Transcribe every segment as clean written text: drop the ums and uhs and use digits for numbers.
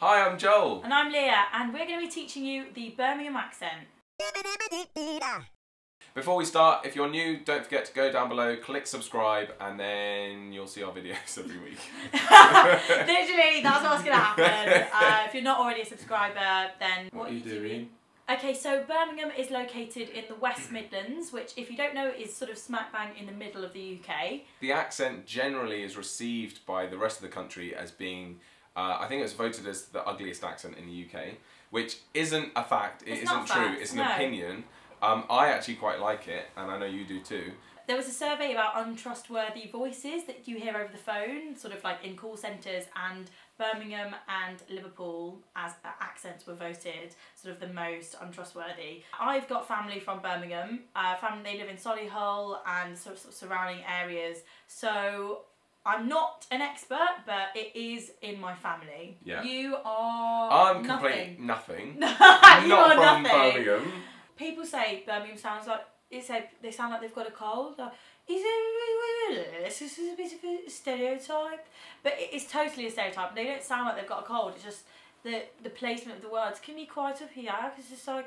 Hi, I'm Joel. And I'm Leah, and we're going to be teaching you the Birmingham accent. Before we start, if you're new, don't forget to go down below, click subscribe, and then you'll see our videos every week. Literally, that's what's going to happen. If you're not already a subscriber, then what are you doing? Okay, so Birmingham is located in the West Midlands, which, if you don't know, is sort of smack bang in the middle of the UK. The accent generally is received by the rest of the country as being, I think it was voted as the ugliest accent in the UK, which isn't a fact, it's not true, it's an opinion. I actually quite like it, and I know you do too. There was a survey about untrustworthy voices that you hear over the phone, sort of like in call centres, and Birmingham and Liverpool, as accents, were voted sort of the most untrustworthy. I've got family from Birmingham, they live in Solihull and sort of surrounding areas, so I'm not an expert, but it is in my family. Yeah. You are I'm complete nothing. Nothing. Not from Birmingham. People say Birmingham sounds like, they sound like they've got a cold. Like, this is a bit of a stereotype, but it's totally a stereotype. They don't sound like they've got a cold. It's just the placement of the words. Can you quiet up here? Because it's like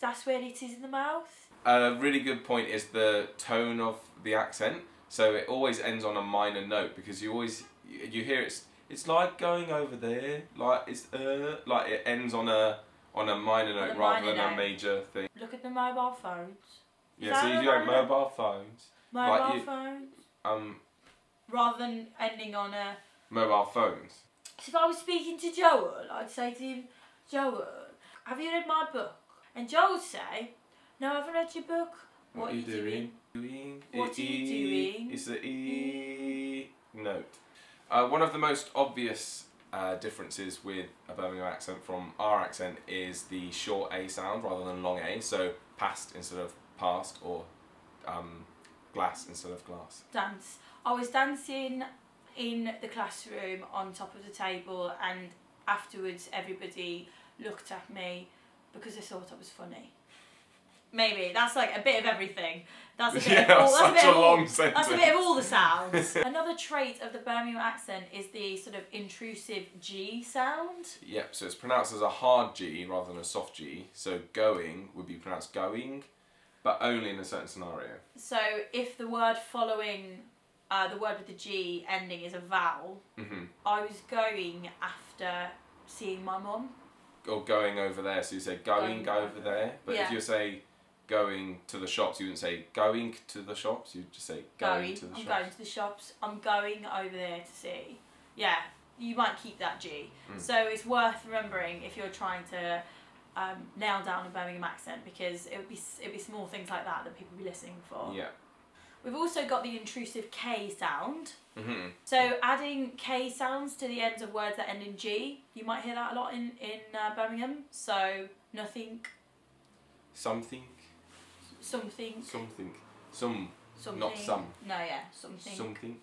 that's where it is in the mouth. A really good point is the tone of the accent. So it always ends on a minor note, because you always hear it's like going over there. Like it's like it ends on a minor note rather than a major thing. Look at the mobile phones. Yeah, so you go mobile phones. Mobile phones. Rather than ending on a... Mobile phones. So if I was speaking to Joel, I'd say to him, Joel, have you read my book? And Joel would say, no, I haven't read your book. What are you doing? What are you doing? It's the E note. One of the most obvious differences with a Birmingham accent from our accent is the short A sound rather than long A, so past instead of past, or glass instead of glass. Dance. I was dancing in the classroom on top of the table, and afterwards everybody looked at me because they thought I was funny. Maybe that's like a bit of everything. That's a bit of all the sounds. Another trait of the Birmingham accent is the sort of intrusive G sound. Yep, so it's pronounced as a hard G rather than a soft G. So going would be pronounced going, but only in a certain scenario. So if the word following the word with the G ending is a vowel, I was going after seeing my mum. Or going over there. So you say going over there, but if you say going to the shops, you wouldn't say going to the shops, you'd just say going to the shops. I'm going to the shops, I'm going over there to see. Yeah, you might keep that G. So it's worth remembering if you're trying to nail down a Birmingham accent, because it would be small things like that that people would be listening for. Yeah. We've also got the intrusive K sound. So adding K sounds to the ends of words that end in G, you might hear that a lot in Birmingham. So nothing. Something. Something. Something. Some. Something. Not some. No, yeah, something. Something.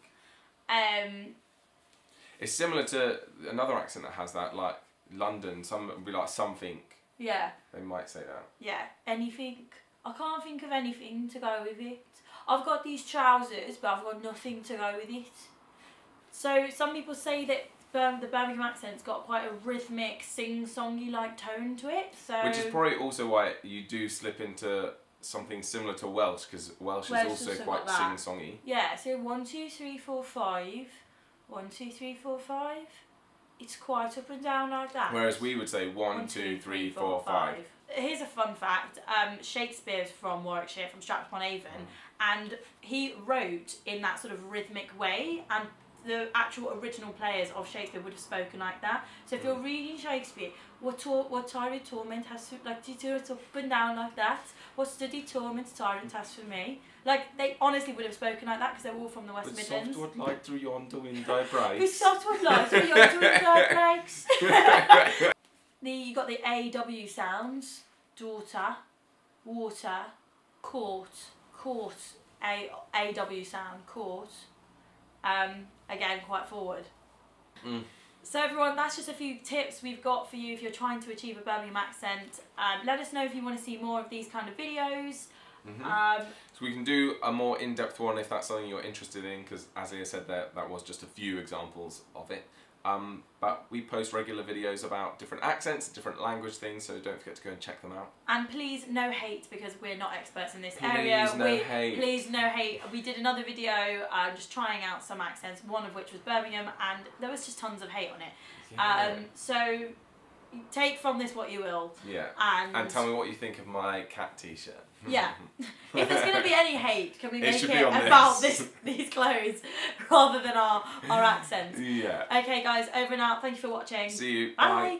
It's similar to another accent that has that, like London. Some would be like something. Yeah. They might say that. Yeah. Anything. I can't think of anything to go with it. I've got these trousers, but I've got nothing to go with it. So some people say that the Birmingham accent's got quite a rhythmic, sing-songy like tone to it. So which is probably also why you do slip into something similar to Welsh, because Welsh is also quite sing-songy. Yeah, so 1, 2, 3, 4, 5. 1, 2, 3, 4, 5. It's quite up and down like that. Whereas we would say 1, 2, 3, 4, 5. Here's a fun fact. Shakespeare's from Warwickshire, from Stratford-upon-Avon, and he wrote in that sort of rhythmic way, and the actual original players of Shakespeare would have spoken like that. So if you're reading Shakespeare, what tired torment has to, like, do it up and down like that? What study torment tyrant has for me? Like, they honestly would have spoken like that, because they're all from the West Midlands. With softwood light through yonder window breaks. With softwood light through yonder window breaks. You got the AW sounds. Daughter, water, court, AW sound, court. Again, quite forward. So everyone, that's just a few tips we've got for you if you're trying to achieve a Birmingham accent. Let us know if you want to see more of these kind of videos. So we can do a more in-depth one if that's something you're interested in, because as I said, that was just a few examples of it. But we post regular videos about different accents, different language things, so don't forget to go and check them out. And please, no hate, because we're not experts in this area. Please, no hate. Please, no hate. We did another video just trying out some accents, one of which was Birmingham, and there was just tons of hate on it. Yeah. So take from this what you will. Yeah. And tell me what you think of my cat t-shirt. Yeah. If there's going to be any hate, can we make it about these clothes rather than our accents? Yeah. Okay, guys, over and out. Thank you for watching. See you. Bye. Bye.